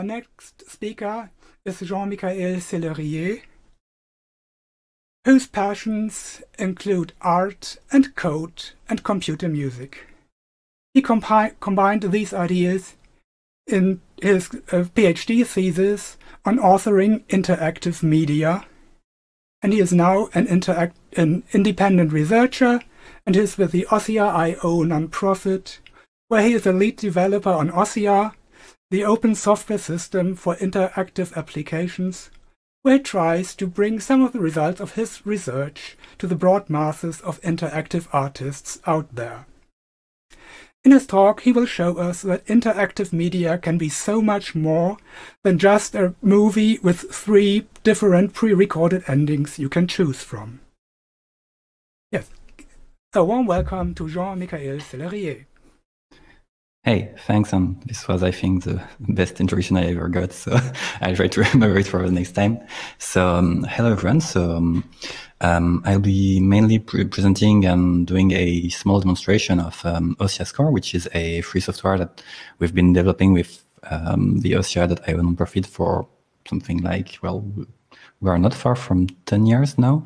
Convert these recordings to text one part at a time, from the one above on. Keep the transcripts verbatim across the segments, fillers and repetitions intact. Our next speaker is Jean-Michaël Celerier, whose passions include art and code and computer music. He compi combined these ideas in his uh, PhD thesis on authoring interactive media, and he is now an, interact an independent researcher and is with the Ossia dot i o nonprofit, where he is a lead developer on Ossia, the open software system for interactive applications, where he tries to bring some of the results of his research to the broad masses of interactive artists out there. In his talk, he will show us that interactive media can be so much more than just a movie with three different pre-recorded endings you can choose from. Yes, a warm welcome to Jean-Michaël Celerier. Hey, thanks. Um, this was, I think, the best introduction I ever got, so I'll try to remember it for the next time. So, um, hello everyone. So, um, um, I'll be mainly pre presenting and doing a small demonstration of um, Ossia Score, which is a free software that we've been developing with um, the Ossia dot i o nonprofit for something like, well, we are not far from ten years now,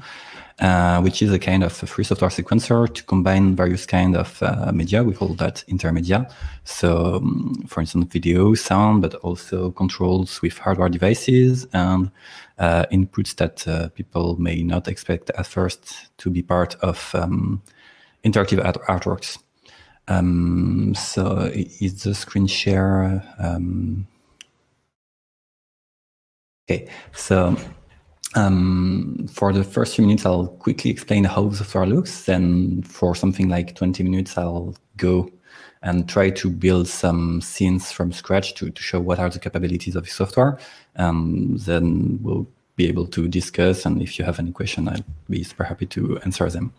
uh, which is a kind of a free software sequencer to combine various kind of uh, media. We call that intermedia. So, um, for instance, video, sound, but also controls with hardware devices and uh, inputs that uh, people may not expect at first to be part of um, interactive art artworks. Um, so, is the screen share? Um, okay, so. Um, for the first few minutes, I'll quickly explain how the software looks. Then for something like twenty minutes, I'll go and try to build some scenes from scratch to, to show what are the capabilities of the software. Um, then we'll be able to discuss. And if you have any question, I'll be super happy to answer them.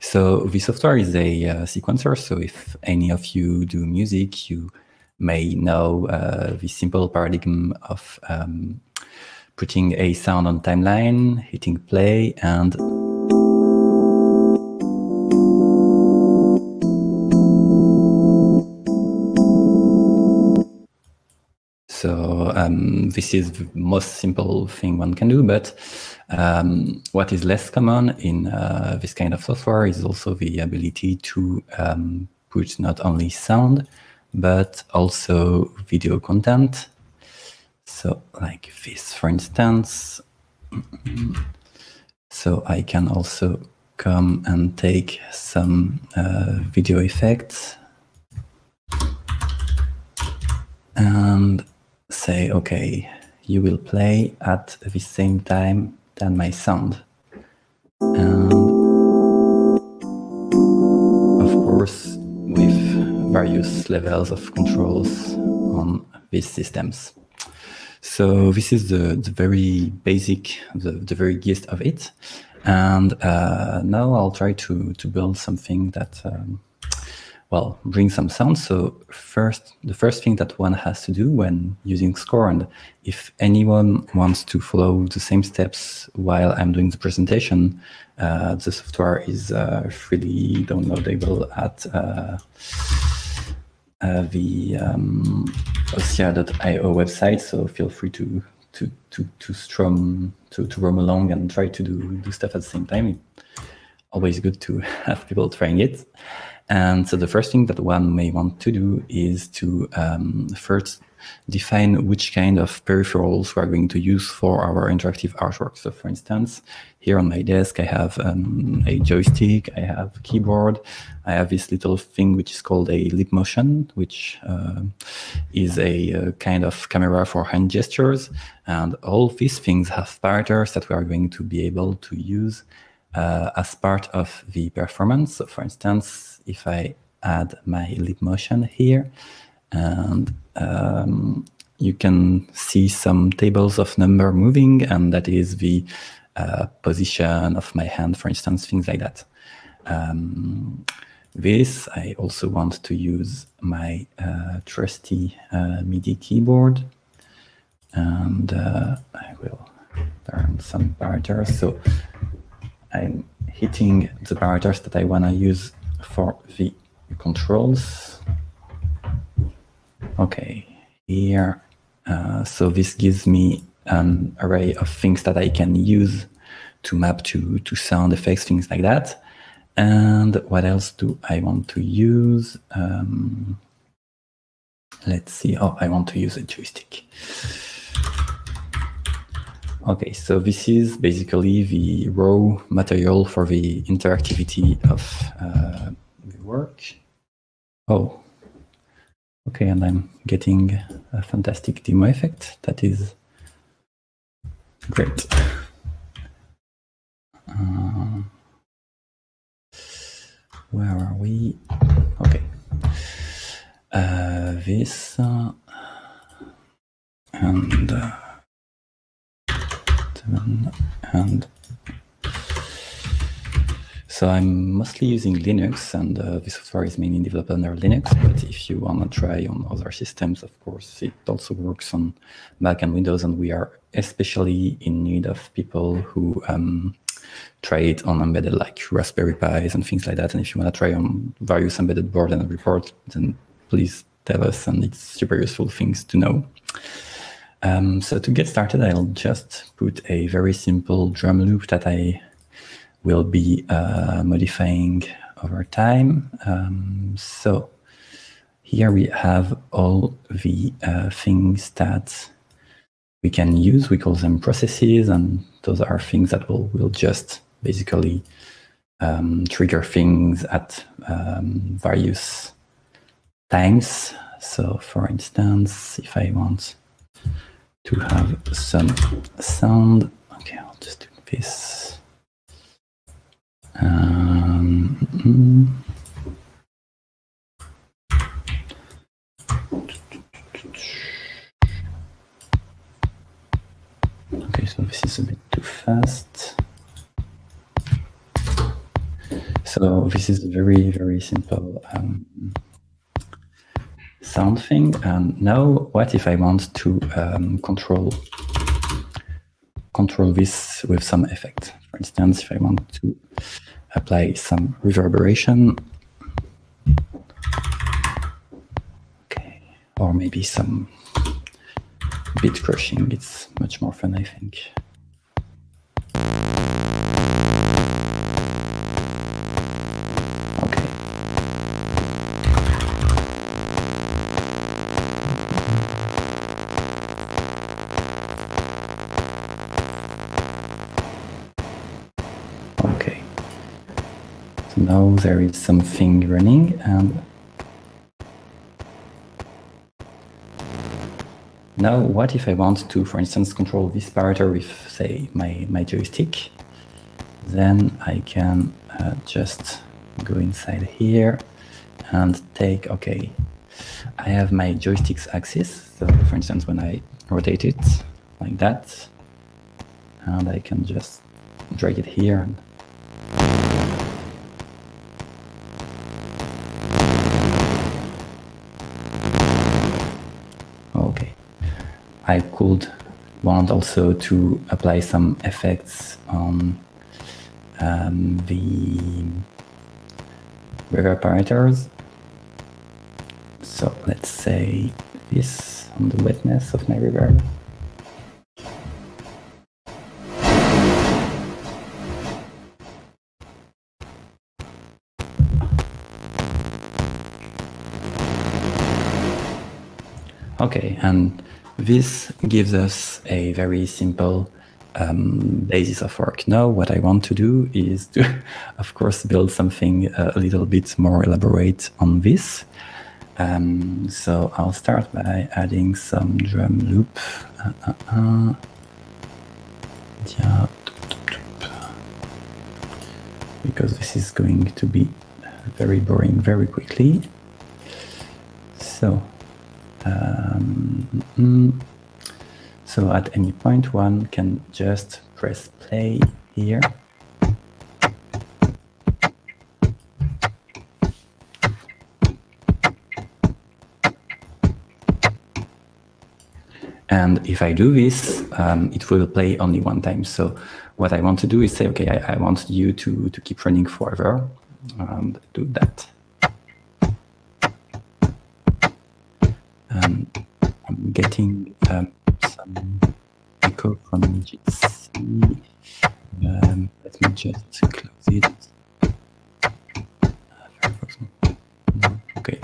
So the software is a uh, sequencer. So if any of you do music, you may know uh, the simple paradigm of um, putting a sound on timeline, hitting play, and so um, this is the most simple thing one can do. But um, what is less common in uh, this kind of software is also the ability to um, put not only sound, but also video content. So like this, for instance. So I can also come and take some uh, video effects and say, okay, you will play at the same time than my sound. And of course, with various levels of controls on these systems. So this is the, the very basic, the, the very gist of it. And uh, now I'll try to, to build something that, um, well, brings some sound. So first, the first thing that one has to do when using Score, and if anyone wants to follow the same steps while I'm doing the presentation, uh, the software is uh, freely downloadable at uh, Uh, the um, Ossia dot i o website, so feel free to to to to strum to to roam along and try to do do stuff at the same time. Always good to have people trying it. And so the first thing that one may want to do is to um, first define which kind of peripherals we are going to use for our interactive artwork. So for instance, here on my desk, I have um, a joystick, I have a keyboard, I have this little thing which is called a Leap Motion, which uh, is a uh, kind of camera for hand gestures. And all these things have parameters that we are going to be able to use uh, as part of the performance. So for instance, if I add my Leap Motion here, and um, you can see some tables of number moving, and that is the uh, position of my hand, for instance, things like that. Um, this, I also want to use my uh, trusty uh, MIDI keyboard, and uh, I will turn some parameters. So I'm hitting the parameters that I want to use for the controls. Okay, here Uh, so this gives me an array of things that I can use to map to, to sound effects, things like that. And what else do I want to use? Um, let's see. Oh, I want to use a joystick. Okay, so this is basically the raw material for the interactivity of uh, the work. Oh, okay, and I'm getting a fantastic demo effect. That is great. Uh, where are we? Okay. Uh, this uh, and uh, and so I'm mostly using Linux, and uh, this software is mainly developed under Linux. But if you want to try on other systems, of course, it also works on Mac and Windows. And we are especially in need of people who um, try it on embedded, like Raspberry Pis and things like that. And if you want to try on various embedded board and report, then please tell us, and it's super useful things to know. Um, so to get started, I'll just put a very simple drum loop that I will be uh, modifying over time. Um, so here we have all the uh, things that we can use. We call them processes, and those are things that will, will just basically um, trigger things at um, various times. So for instance, if I want to have some sound, okay, I'll just do this. Um, okay, so this is a bit too fast. So this is a very, very simple um, sound thing. And now what if I want to um, control control this with some effect? For instance, if I want to apply some reverberation, okay, or maybe some bit crushing, it's much more fun, I think. Now there is something running, and now what if I want to, for instance, control this parameter with, say, my, my joystick? Then I can uh, just go inside here and take, okay, I have my joystick's axis. So for instance, when I rotate it like that, and I can just drag it here and I could want also to apply some effects on um, the reverb parameters. So let's say this on the wetness of my reverb. Okay, and this gives us a very simple um, basis of work. Now, what I want to do is to, of course, build something a little bit more elaborate on this. Um, so I'll start by adding some drum loop. Uh, uh, uh. Yeah. Because this is going to be very boring very quickly. So. Um, so at any point, one can just press play here. And if I do this, um, it will play only one time. So what I want to do is say, okay, I, I want you to, to keep running forever, and do that. I'm getting um, some echo from G C. Um, let me just close it. Okay,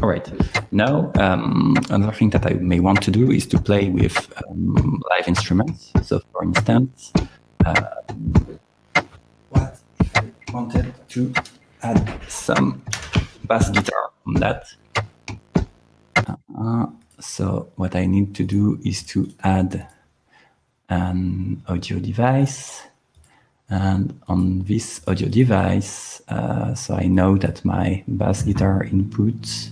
all right. Now, um, another thing that I may want to do is to play with um, live instruments. So, for instance, uh, what if I wanted to add some bass guitar on that? Uh, so, what I need to do is to add an audio device, and on this audio device, uh, so I know that my bass guitar input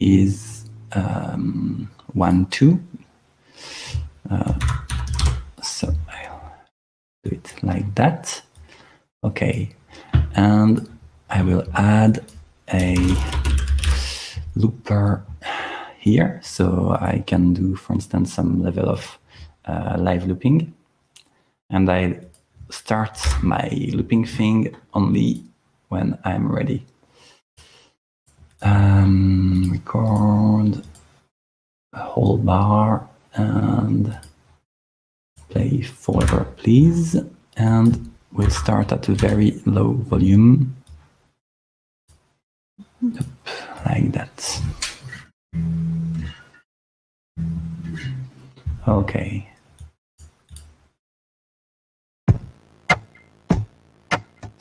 is um, one, two. Uh, so I'll do it like that. Okay, and I will add a looper here, so I can do, for instance, some level of Uh, live looping, and I start my looping thing only when I'm ready. Um, record a whole bar and play forever, please. And we'll start at a very low volume, yep, like that. Okay.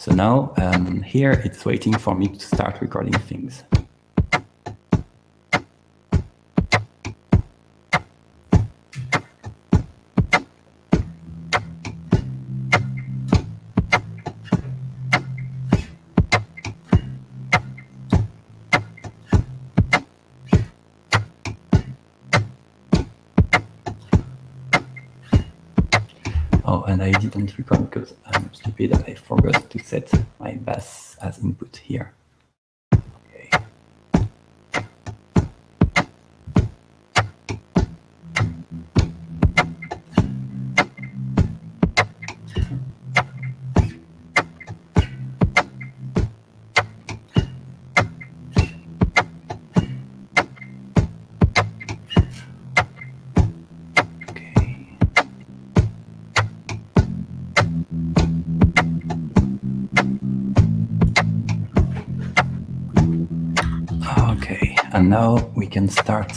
So now, um, here it's waiting for me to start recording things. Oh, and I didn't record because I'm stupid. I forgot to set my bass as input here. Okay. Now we can start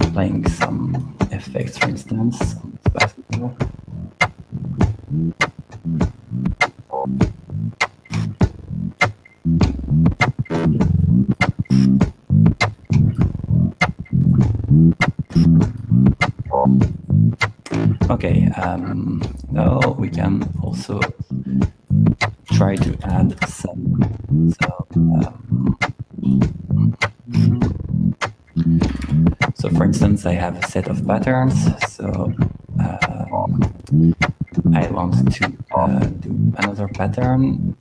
applying some effects, for instance, on this bass guitar. Okay, um, now we can also try to add some, so, um, So, for instance, I have a set of patterns, so uh, I want to uh, do another pattern.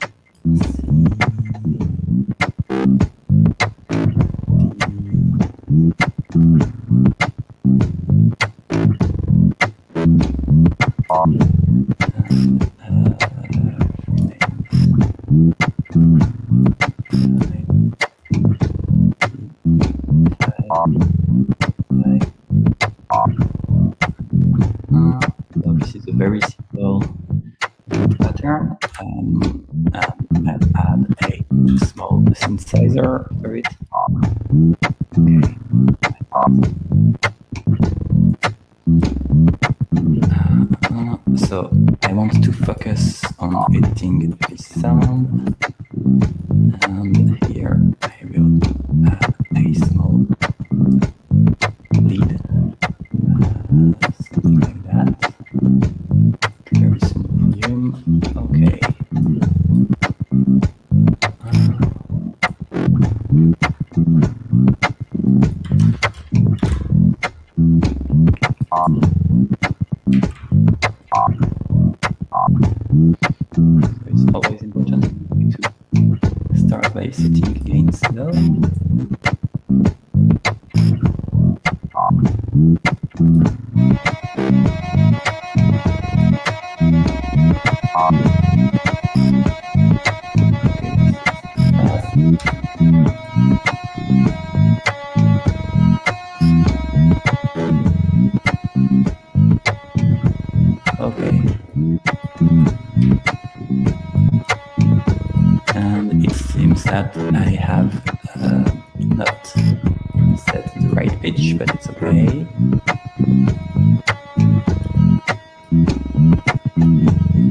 that I have uh, not set the right pitch, but it's okay.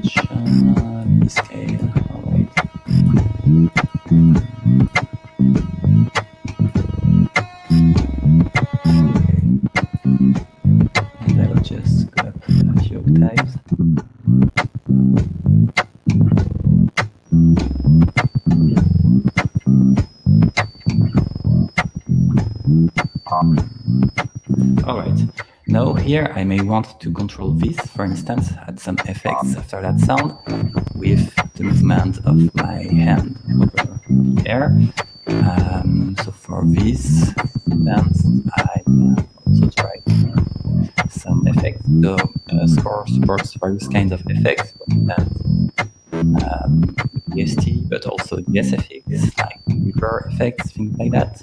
Pitch, uh, scale, all right. And I will just go up a few octaves. All right, now here I may want to control this, for instance, add some effects after that sound with the movement of my hand over the air. Um, so for this, then I can also try some effects. The uh, score supports various kinds of effects, but um, V S T, but also the S F X, like reverb effects, things like that.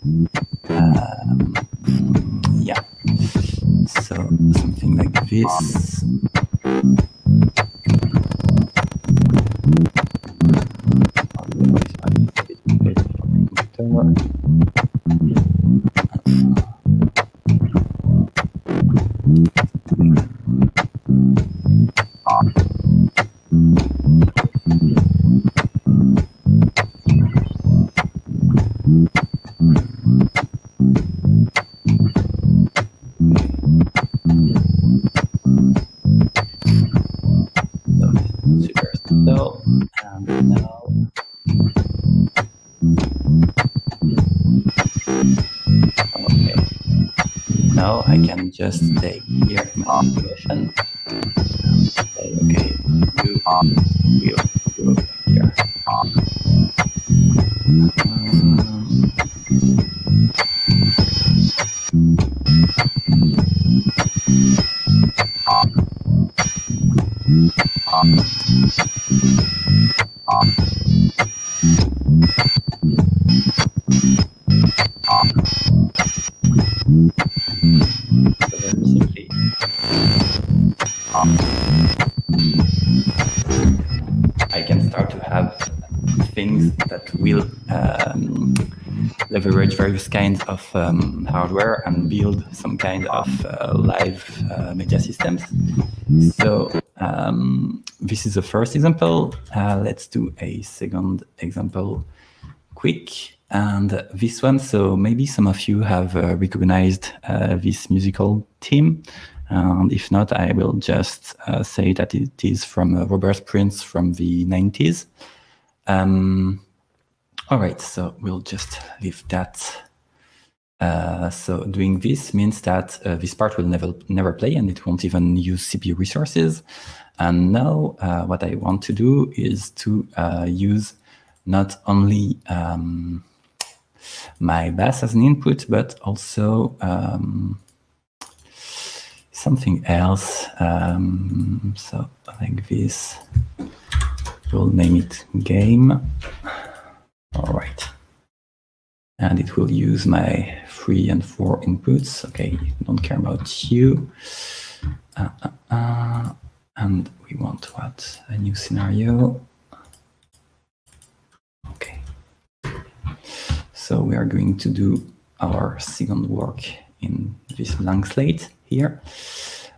Um, yeah, so something like this. Just take here my position and say, okay, you will go here. Um, leverage various kinds of um, hardware and build some kind of uh, live uh, media systems. So um, this is the first example. Uh, let's do a second example quick. And this one, so maybe some of you have uh, recognized uh, this musical theme. And if not, I will just uh, say that it is from uh, Robert Prince from the nineties. Um, All right, so we'll just leave that. Uh, so doing this means that uh, this part will never never play and it won't even use C P U resources. And now uh, what I want to do is to uh, use not only um, my bass as an input, but also um, something else. Um, so like this, we'll name it game. All right, and it will use my three and four inputs. Okay, don't care about you. Uh, uh, uh. And we want to add a new scenario. Okay, so we are going to do our second work in this blank slate here.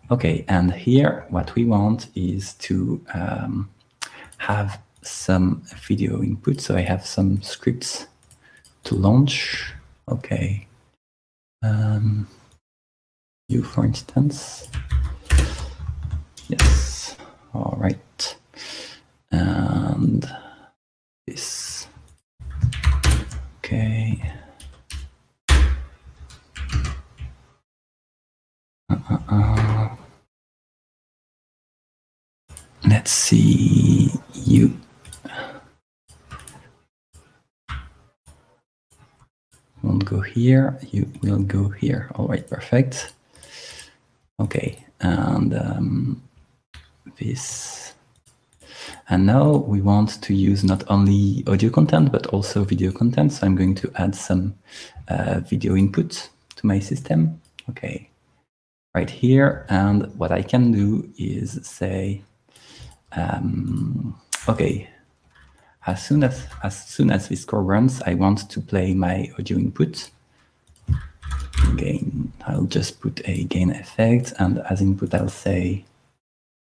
Okay, and here what we want is to um, have some video input, so I have some scripts to launch. Okay, um, you for instance. Yes, all right, and this. Okay. Uh, uh, uh. Let's see you. Won't go here, you will go here. All right, perfect. Okay, and um, this. And now we want to use not only audio content, but also video content. So I'm going to add some uh, video input to my system. Okay, right here. And what I can do is say, um, okay, As soon as, as soon as this score runs, I want to play my audio input. Gain. I'll just put a gain effect, and as input, I'll say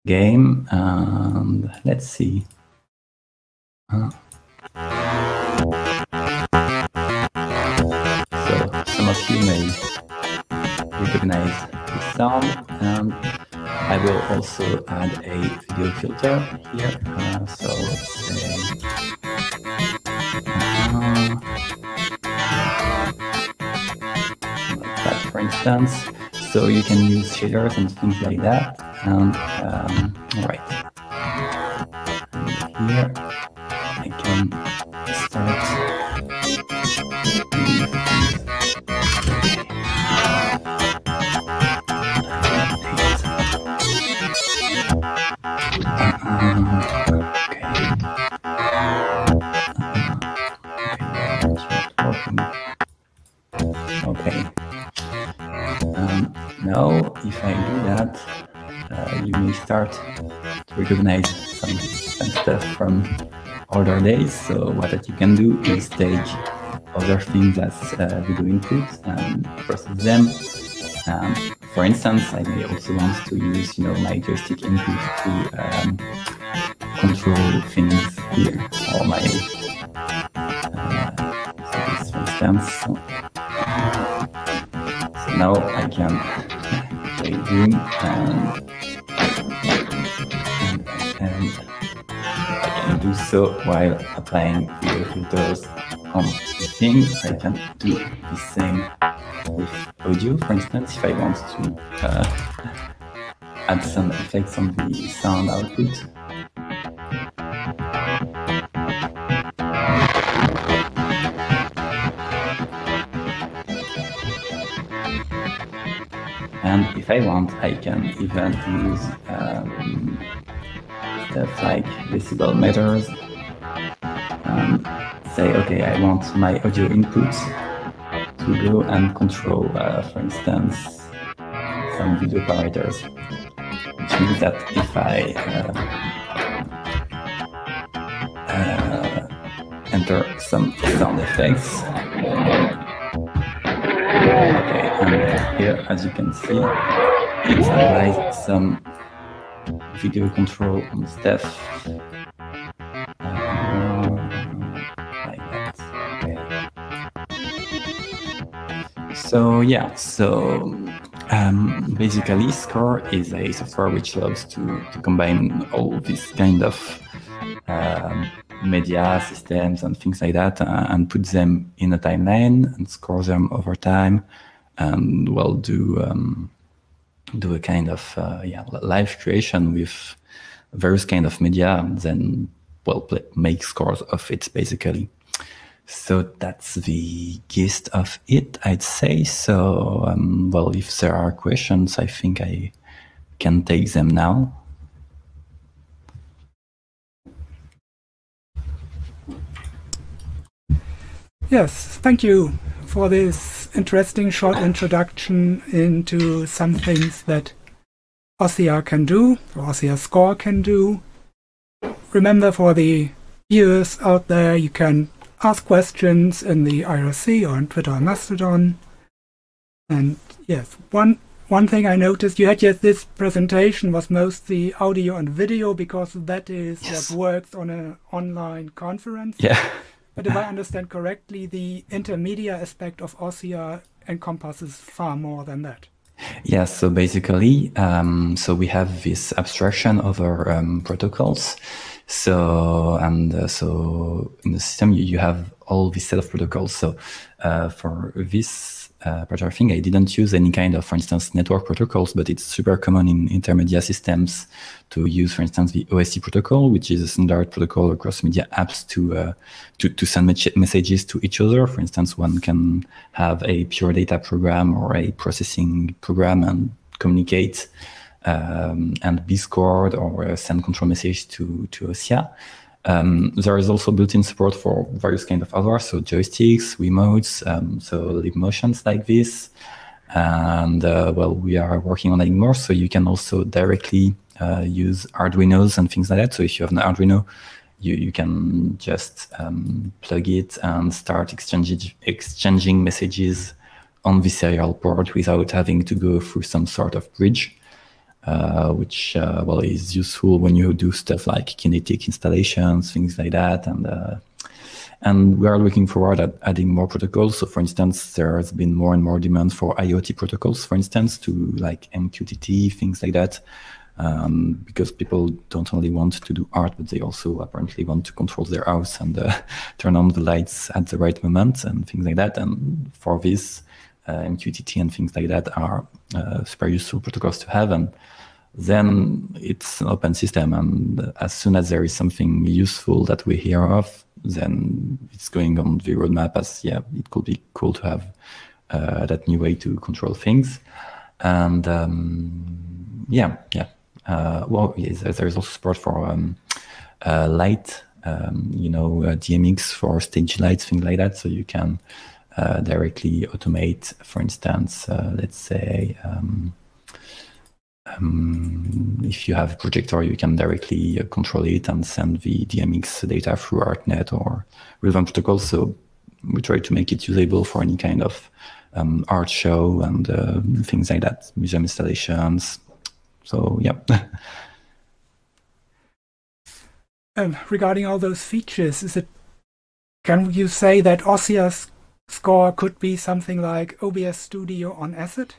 game, and let's see. Uh, so some of you may recognize the sound, and I will also add a video filter here. Uh, so let's say, uh, like that, for instance. So you can use shaders and things like that. And um, right and here, I can start. Um, Now, if I do that, uh, you may start to recognize some, some stuff from older days. So what that you can do is take other things as uh, video inputs and process them. Um, for instance, I may also want to use, you know, my joystick input to um, control things here, or my uh, settings, for instance. So, so now I can. Doom and, and, and I can do so while applying video filters on the thing. I can do the same with audio, for instance, if I want to uh, add some effects on the sound output. And if I want, I can even use um, stuff like decibel meters. Um, say, okay, I want my audio inputs to go and control, uh, for instance, some video parameters. Which means that if I uh, uh, enter some sound effects. Okay, and here, as you can see, it's applies some video control on stuff uh, like that. Okay. So yeah, so um, basically, score is a software which loves to, to combine all these kind of um, media systems and things like that, uh, and put them in a timeline and score them over time, and well, do um, do a kind of uh, yeah live creation with various kind of media, and then well play, make scores of it basically. So that's the gist of it, I'd say. So um, well, if there are questions, I think I can take them now. Yes, thank you for this interesting short introduction into some things that Ossia can do, or Ossia Score can do. Remember, for the viewers out there, you can ask questions in the I R C or on Twitter or Mastodon. And yes, one, one thing I noticed, you had yes, this presentation was mostly audio and video, because that is yes. what works on an online conference. Yeah. But if I understand correctly, the intermedia aspect of Ossia encompasses far more than that. Yes. Yeah, so basically, um, so we have this abstraction over um, protocols. So and uh, so in the system, you, you have all this set of protocols. So uh, for this uh, particular thing, I didn't use any kind of, for instance, network protocols, but it's super common in intermedia systems to use, for instance, the O S C protocol, which is a standard protocol across media apps to uh, to, to send messages to each other. For instance, one can have a Pure Data program or a Processing program and communicate um, and be scored or send control message to, to Ossia. Um, there is also built-in support for various kinds of hardware, so joysticks, remotes, um, so Leap Motions like this. And uh, well, we are working on adding more, so you can also directly Uh, use Arduinos and things like that. So if you have an Arduino, you, you can just um, plug it and start exchanging, exchanging messages on the serial port without having to go through some sort of bridge, uh, which uh, well, is useful when you do stuff like kinetic installations, things like that. And uh, and we are looking forward at adding more protocols. So for instance, there has been more and more demand for IoT protocols, for instance, to like M Q T T, things like that, um, because people don't only want to do art, but they also apparently want to control their house and uh, turn on the lights at the right moment and things like that. And for this, uh, M Q T T and things like that are uh, super useful protocols to have. And then it's an open system, and as soon as there is something useful that we hear of, then it's going on the roadmap as, yeah, it could be cool to have uh, that new way to control things. And um, yeah, yeah. Uh, well, yes, there's also support for um, uh, light, um, you know, uh, D M X for stage lights, things like that. So you can uh, directly automate, for instance, uh, let's say, um, Um, if you have a projector, you can directly uh, control it and send the D M X data through ArtNet or Rhythm protocol. So we try to make it usable for any kind of um, art show and uh, things like that, museum installations. So, yeah. um, regarding all those features, is it, can you say that Ossia Score could be something like O B S Studio on Acid?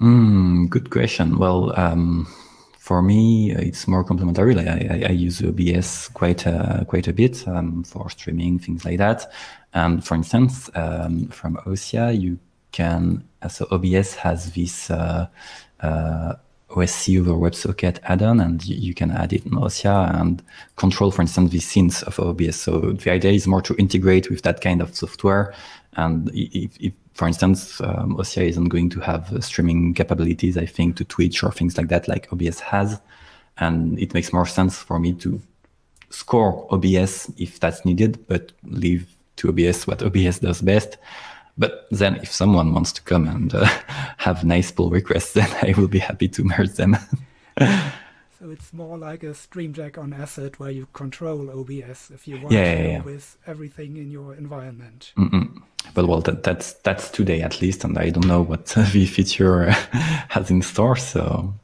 Mm, good question. Well, um, for me, it's more complementary. Like I, I use O B S quite a, quite a bit um, for streaming, things like that. And for instance, um, from Ossia, you can, so O B S has this uh, uh, O S C over WebSocket add-on, and you, you can add it in Ossia and control, for instance, the scenes of O B S. So the idea is more to integrate with that kind of software. And if, if for instance, um, Ossia isn't going to have uh, streaming capabilities, I think, to Twitch or things like that, like O B S has. And it makes more sense for me to score O B S if that's needed, but leave to O B S what O B S does best. But then if someone wants to come and uh, have nice pull requests, then I will be happy to merge them. So it's more like a Stream Deck on Acid where you control O B S if you want yeah, to yeah, yeah. with everything in your environment. Mm-mm. But well, that, that's that's today at least, and I don't know what the feature has in store. So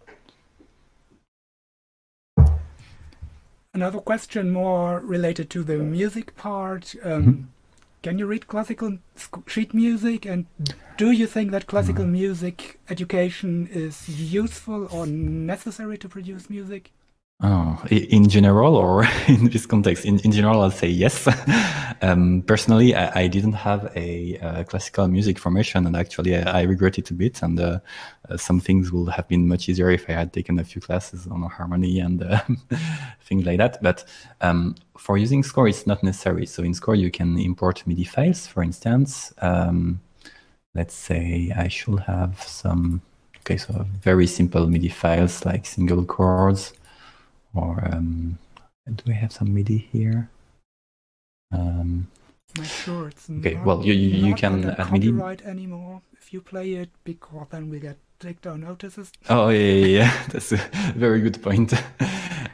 another question, more related to the music part. Um, mm-hmm. Can you read classical sheet music, and do you think that classical music education is useful or necessary to produce music? Oh, in general or in this context? In, in general, I'll say yes. um, personally, I, I didn't have a uh, classical music formation, and actually I, I regret it a bit. And uh, uh, some things would have been much easier if I had taken a few classes on harmony and uh, things like that. But um, for using score, it's not necessary. So in score, you can import MIDI files, for instance. Um, let's say I should have some, okay, so very simple MIDI files like single chords. Or um, do I have some MIDI here? Um, Not sure. It's okay. Not, well, you you, you can add MIDI anymore if you play it, because then we get takedown notices. Oh yeah, yeah, yeah. That's a very good point.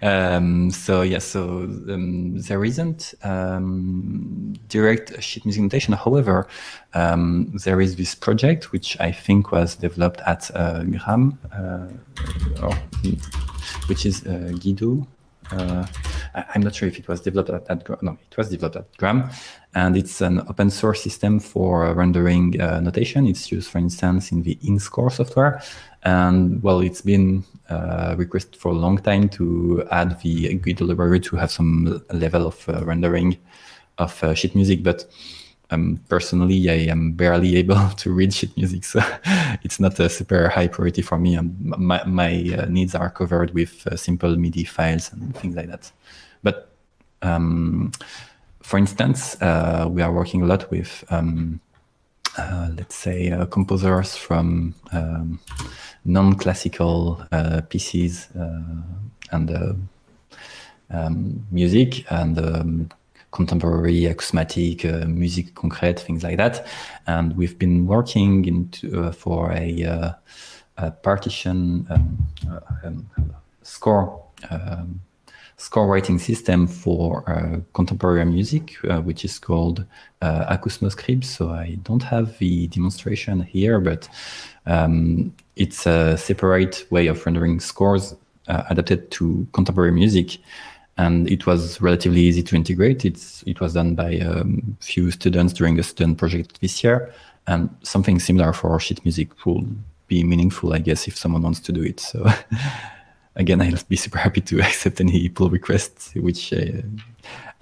um, so yeah, so um, there isn't um, direct sheet music notation. However, um, there is this project which I think was developed at uh, Gram. Uh, oh. Which is uh, Guido. Uh, I, I'm not sure if it was developed at, at Gram. No, it was developed at Gram, and it's an open source system for rendering uh, notation. It's used, for instance, in the InScore software, and well, it's been uh, requested for a long time to add the Guido library to have some level of uh, rendering of uh, sheet music, but. Um, personally, I am barely able to read sheet music, so it's not a super high priority for me. And my my uh, needs are covered with uh, simple MIDI files and things like that. But um, for instance, uh, we are working a lot with, um, uh, let's say, uh, composers from um, non-classical uh, pieces uh, and uh, um, music and. Um, contemporary, acousmatic, uh, music concrete, things like that. And we've been working into, uh, for a, uh, a partition um, uh, um, score um, score writing system for uh, contemporary music, uh, which is called uh, Acousmoscribe. So I don't have the demonstration here, but um, it's a separate way of rendering scores uh, adapted to contemporary music. And it was relatively easy to integrate. It's, it was done by a um, few students during a student project this year. And something similar for sheet music will be meaningful, I guess, if someone wants to do it. So again, I'll be super happy to accept any pull requests, which uh,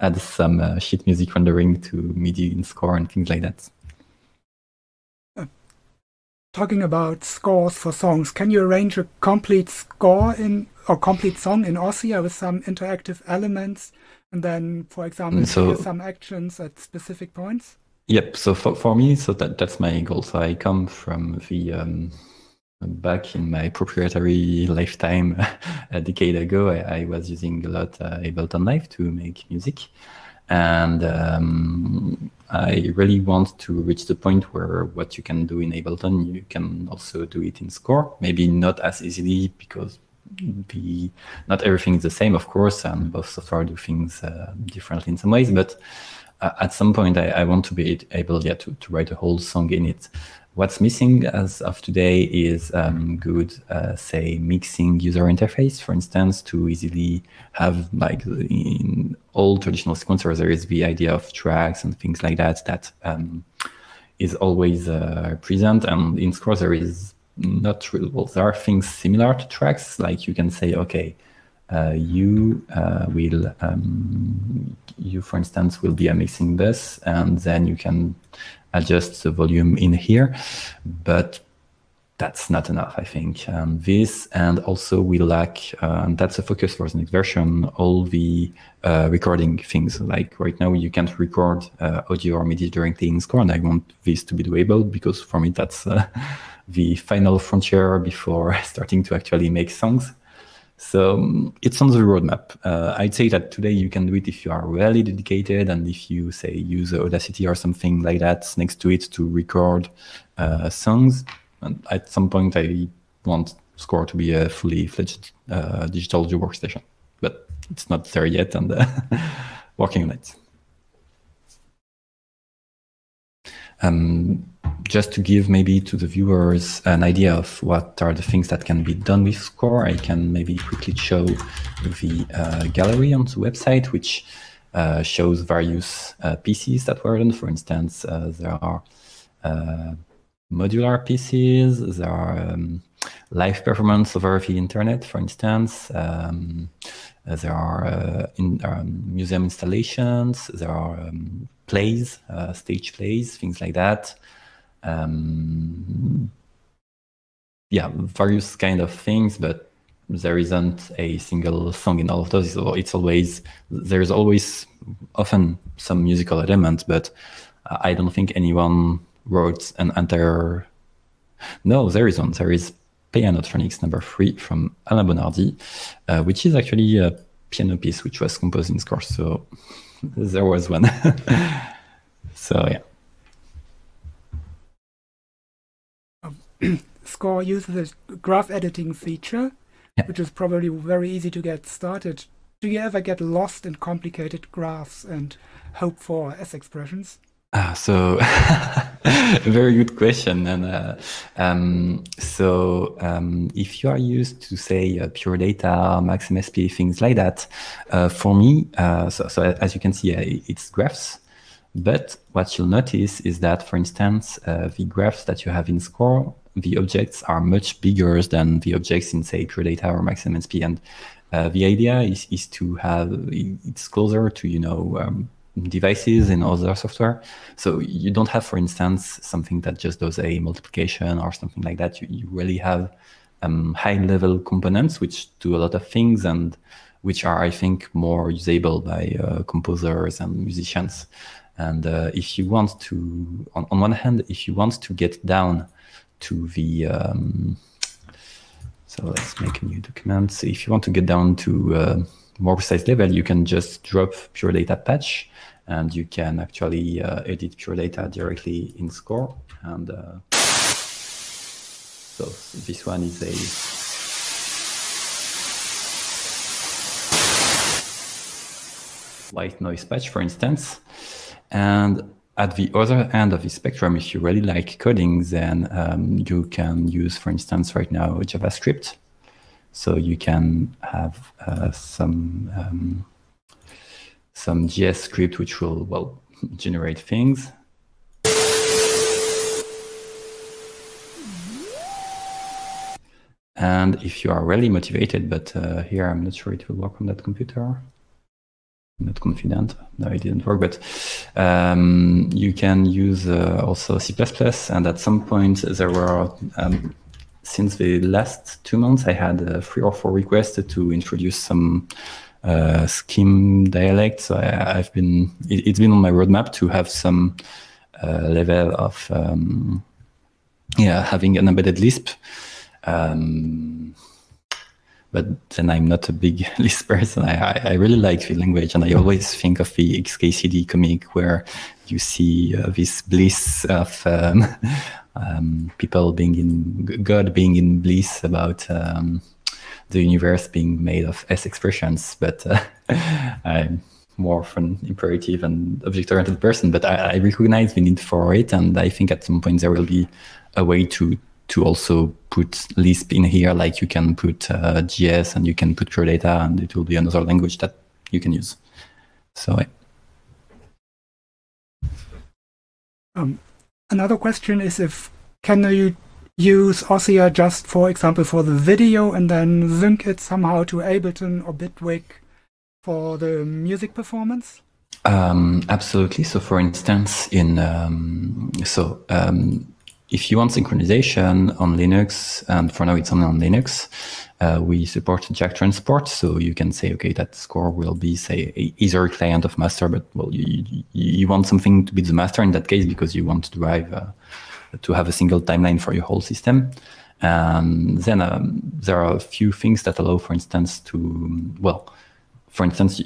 adds some uh, sheet music rendering to MIDI in score and things like that. Uh, talking about scores for songs, can you arrange a complete score in or complete song in Ossia with some interactive elements, and then, for example, so, some actions at specific points? Yep. So for, for me, so that, that's my goal. So I come from the um, back in my proprietary lifetime a decade ago. I, I was using a lot uh, Ableton Live to make music, and um, I really want to reach the point where what you can do in Ableton, you can also do it in score. Maybe not as easily because the not everything is the same, of course, and both software do things uh, differently in some ways, but uh, at some point I, I want to be able yeah, to, to write a whole song in it. What's missing as of today is um, good, uh, say, mixing user interface, for instance, to easily have, like in all traditional sequencers, there is the idea of tracks and things like that that um, is always uh, present, and in score there is not true. Well, there are things similar to tracks, like you can say, okay, uh, you uh, will, um, you for instance, will be a mixing bus, and then you can adjust the volume in here, but that's not enough, I think. Um, this, and also we lack, uh, and that's a focus for the next version, all the uh, recording things. Like right now, you can't record uh, audio or MIDI directly in score, and I want this to be doable, because for me, that's uh, the final frontier before starting to actually make songs. So um, it's on the roadmap. Uh, I'd say that today you can do it if you are really dedicated, and if you, say, use Audacity or something like that next to it to record uh, songs. And at some point, I want score to be a fully fledged uh, digital audio workstation, but it's not there yet, and uh, working on it. Um, Just to give maybe to the viewers an idea of what are the things that can be done with score, I can maybe quickly show the uh, gallery on the website, which uh, shows various uh, pieces that were done. For instance, uh, there are uh, modular pieces, there are um, live performance over the internet, for instance. Um, there are uh, in, um, museum installations, there are um, plays, uh, stage plays, things like that. Um, yeah, various kind of things, but there isn't a single song in all of those. It's always, there's always often some musical element, but I don't think anyone wrote an entire, no, there isn't. There is Piano Tronics number three from Alain Bonardi, uh, which is actually a piano piece which was composed in score. So there was one. So yeah. Score uses a graph editing feature, yeah, which is probably very easy to get started. Do you ever get lost in complicated graphs and hope for S expressions? Ah, so very good question. And uh, um, so um, if you are used to, say, uh, Pure Data, Max M S P, things like that, uh, for me, uh, so, so as you can see, uh, it's graphs. But what you'll notice is that, for instance, uh, the graphs that you have in score, the objects are much bigger than the objects in, say, Pure Data or Max M S P. And uh, the idea is, is to have, it's closer to, you know, um, devices and other software. So you don't have, for instance, something that just does a multiplication or something like that. You, you really have um, high-level components which do a lot of things, and which are, I think, more usable by uh, composers and musicians. And uh, if you want to, on, on one hand, if you want to get down to the, um, so let's make a new document. So if you want to get down to a more precise level, you can just drop Pure Data patch, and you can actually uh, edit Pure Data directly in score. And uh, so this one is a, white noise patch, for instance. And at the other end of the spectrum, if you really like coding, then um, you can use, for instance, right now, JavaScript. So you can have uh, some um, some J S script, which will, well, generate things. And if you are really motivated, but uh, here I'm not sure it will work on that computer. Not confident. No, it didn't work, but um, you can use uh, also C plus plus, and at some point there were, um, since the last two months, I had uh, three or four requests to introduce some uh, scheme dialects. So I, I've been, it, it's been on my roadmap to have some uh, level of, um, yeah, having an embedded Lisp. Um, But then I'm not a big Lisp person. I, I really like the language, and I always think of the X K C D comic where you see uh, this bliss of um, um, people being in, God being in bliss about um, the universe being made of S expressions. But uh, I'm more of an imperative and object-oriented person, but I, I recognize the need for it, and I think at some point there will be a way to to also put Lisp in here, like you can put uh, J S and you can put Pure Data, and it will be another language that you can use. So, yeah. Um, another question is if, can you use Ossia just, for example, for the video and then sync it somehow to Ableton or Bitwig for the music performance? Um, absolutely. So, for instance, in, um, so, um, if you want synchronization on Linux, and for now it's only on Linux, uh, we support jack transport. So you can say, okay, that score will be, say, either client of master, but well, you, you want something to be the master in that case, because you want to drive, uh, to have a single timeline for your whole system. And then um, there are a few things that allow, for instance, to, well, for instance,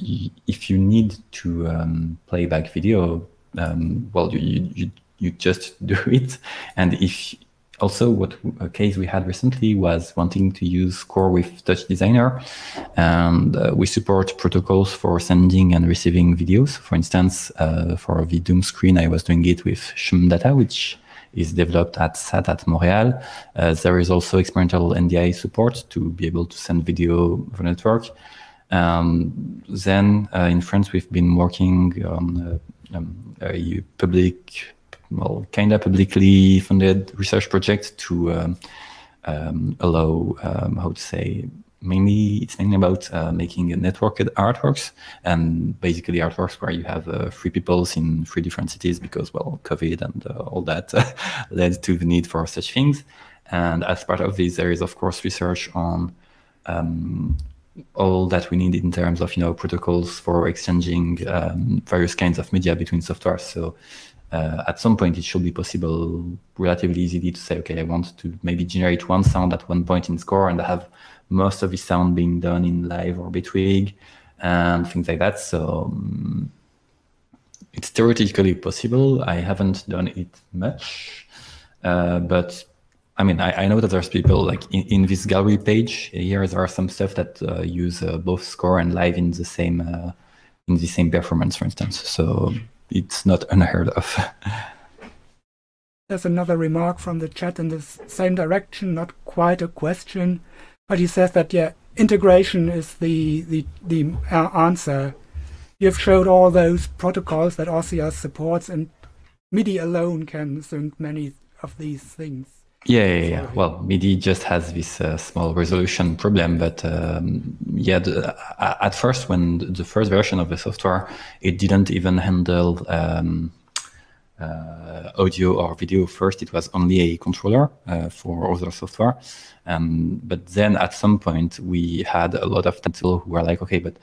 if you need to um, play back video, um, well, you, you, you you just do it. And if also what a case we had recently was wanting to use score with Touch Designer, and uh, we support protocols for sending and receiving videos. For instance, uh, for the Doom screen, I was doing it with Shum Data, which is developed at S A T at Montreal. Uh, there is also experimental N D I support to be able to send video over network. Um, then uh, in France, we've been working on uh, um, a public, well, kind of publicly funded research project to um, um, allow, um, how to say, mainly, it's mainly about uh, making networked artworks, and basically artworks where you have uh, three peoples in three different cities because, well, COVID and uh, all that led to the need for such things. And as part of this, there is, of course, research on um, all that we need in terms of, you know, protocols for exchanging um, various kinds of media between software. So, Uh, at some point, it should be possible relatively easily to say, okay, I want to maybe generate one sound at one point in score, and I have most of the sound being done in Live or Bitwig and things like that. So um, it's theoretically possible. I haven't done it much, uh, but I mean, I, I know that there's people like in, in this gallery page here. There are some stuff that uh, use uh, both score and Live in the same uh, in the same performance, for instance. So. It's not unheard of. There's another remark from the chat in the same direction, not quite a question, but he says that, yeah, integration is the the, the uh, answer. You've showed all those protocols that Ossia supports, and MIDI alone can sync many of these things. Yeah, yeah, yeah. Well, MIDI just has this uh, small resolution problem, but um, yeah, the, at first, when the first version of the software, it didn't even handle um, uh, audio or video first. It was only a controller uh, for other software. Um, but then at some point, we had a lot of people who were like, okay, but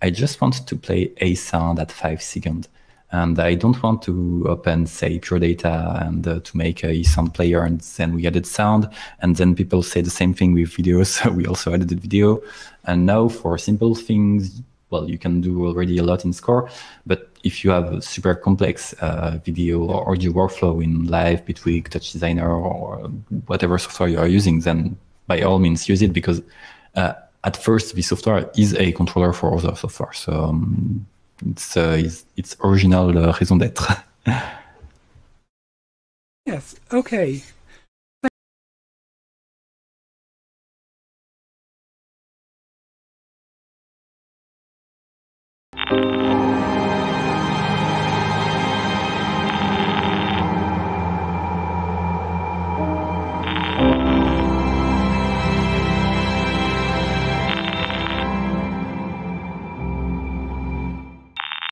I just want to play a sound at five seconds. And I don't want to open, say, Pure Data and uh, to make a sound player, and then we added sound. And then people say the same thing with video, so we also added the video. And now for simple things, well, you can do already a lot in score. But if you have a super complex uh, video or audio workflow in Live, Bitwig, Touch Designer, or whatever software you are using, then by all means use it, because uh, at first, the software is a controller for other software. So um, its uh, its, its original uh, raison d'être. Yes. Okay.